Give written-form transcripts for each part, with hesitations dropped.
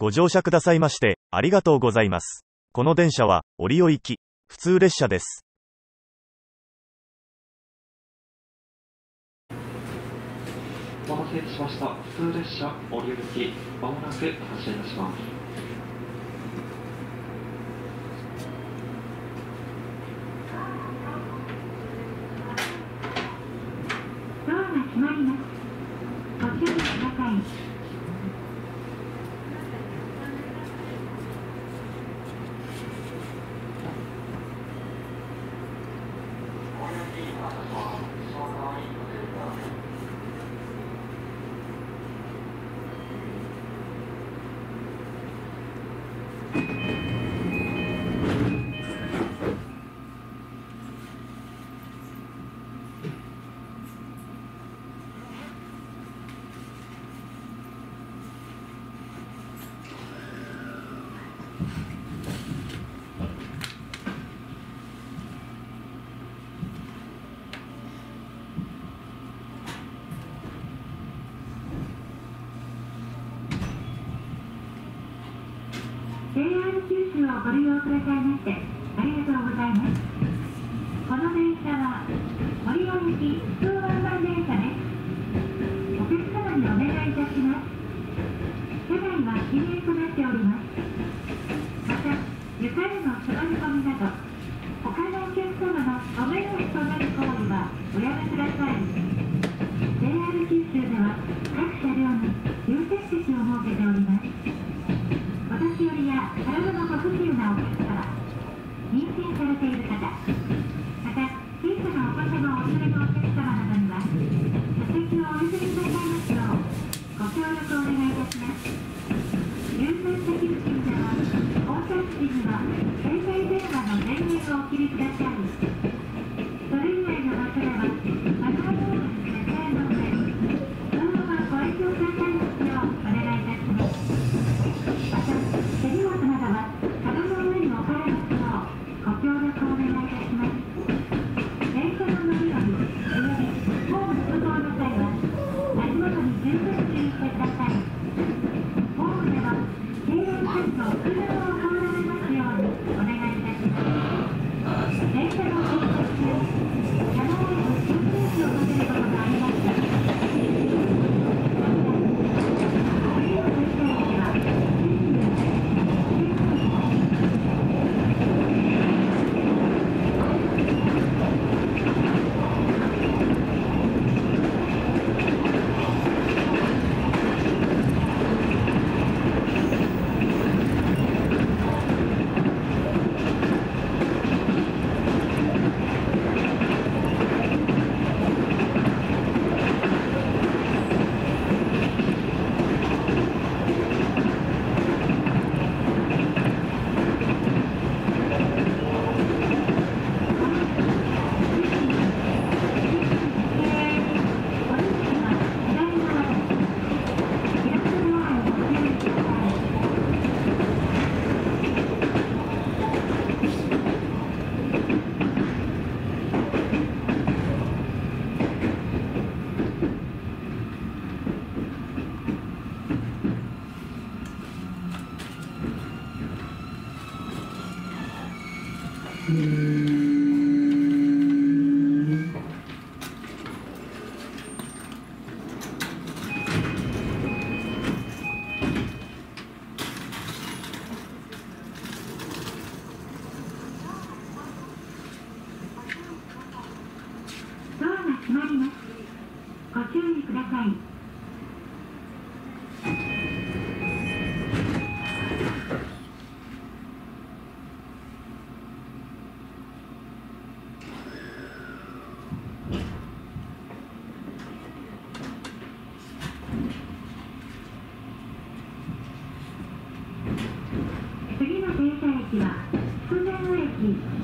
ご乗車くださいまして、ありがとうございます。この電車は、折尾行き、普通列車です。お待たせしました。普通列車、折尾行き、まもなく発車いたします。ご注意ください。ご利用くださいましてありがとうございます。この電車は折尾行き普通ワンマン電車です。お客様にお願いいたします。車内は禁煙となっております。また、床への座り込みなど他のお客様のご迷惑となる行為はおやめください。JR 九州では各車両に優先席を設けております。お年寄りや体のご不自由なお客様、妊娠されている方、また小さなお子様をお連れのお客様などには座席をお譲りくださいますようご協力をお願いいたします。優先席付近では降車時には携帯電話の電源をお切りください。それ以外の場所ではマナールールに従えません。そのままご愛嬌くださいますようお願いいたします。ご注意ください。次の停車駅は筑前野駅です。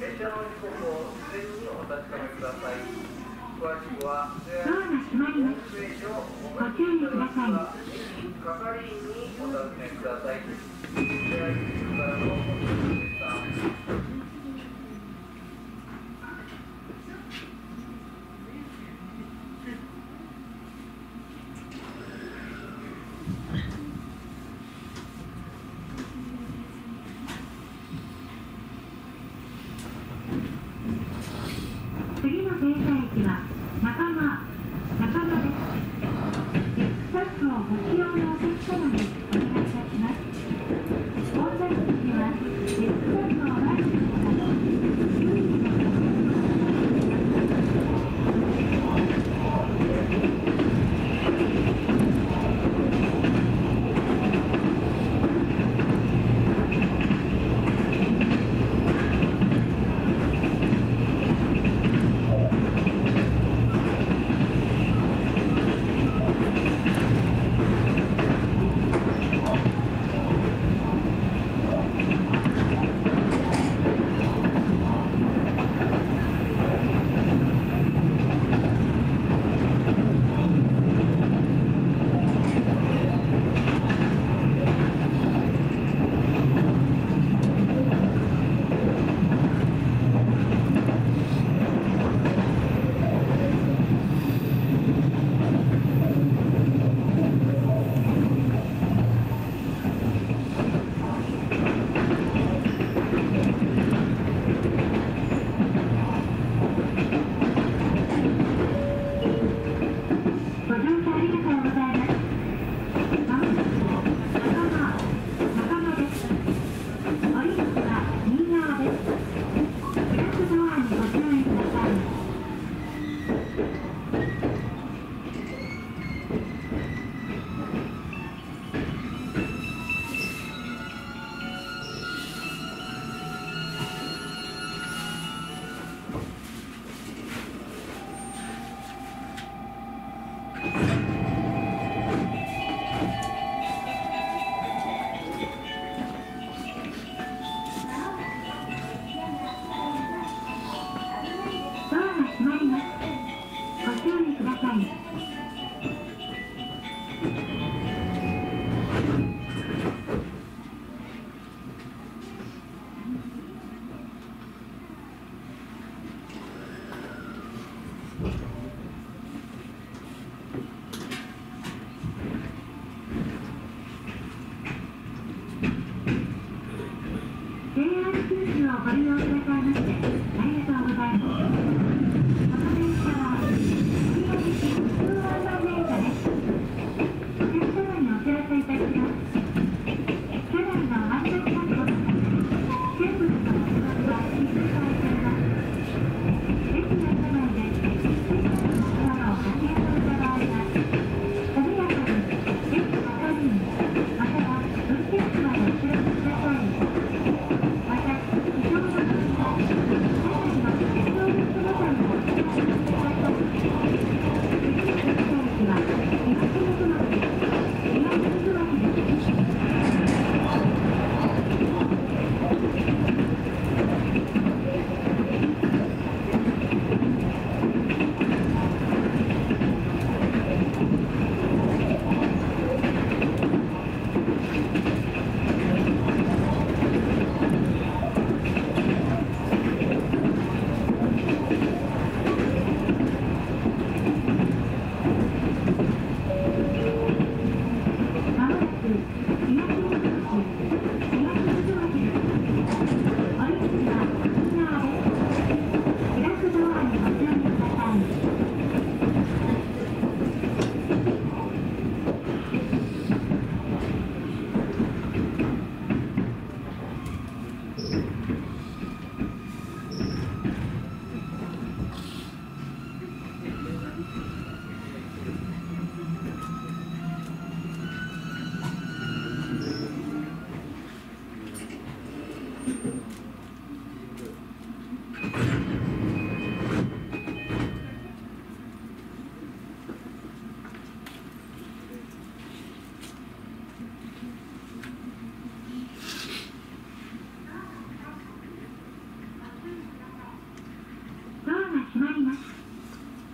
列車の時刻を事前にお確かめください。詳しくはドアが閉まります。ご注意ください。係員にお尋ねください。JRからのお知らせでした。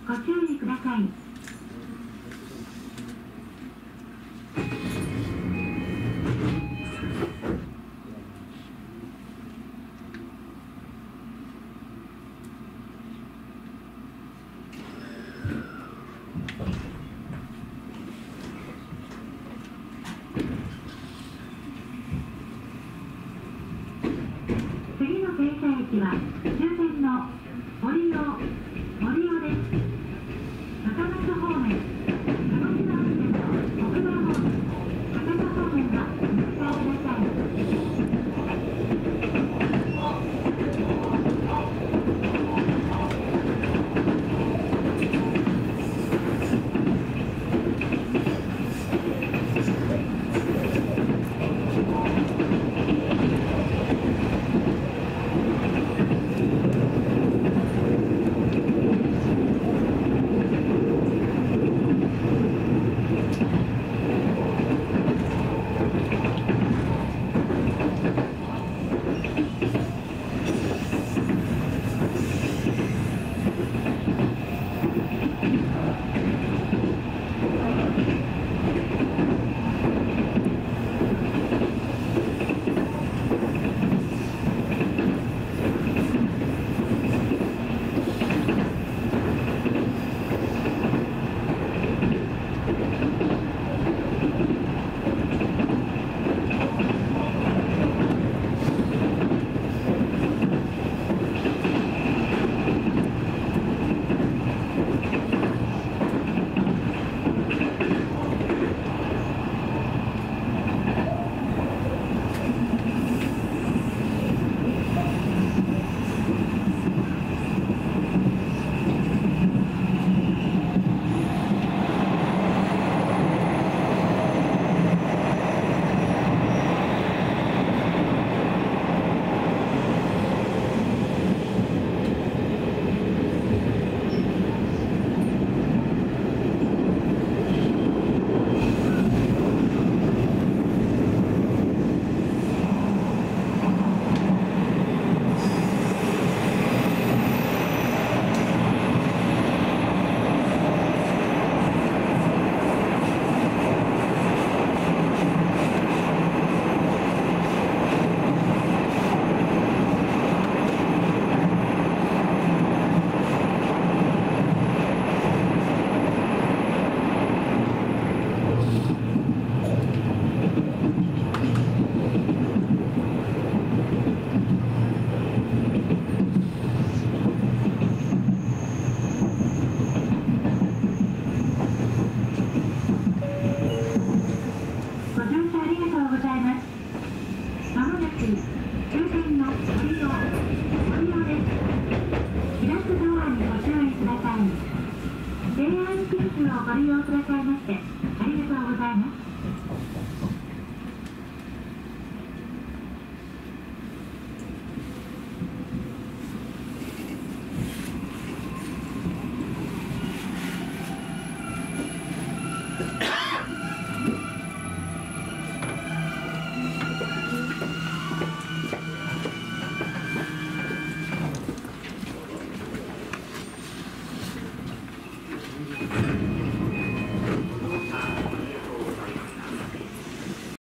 ご注意ください。終点の森尾です。高松方面。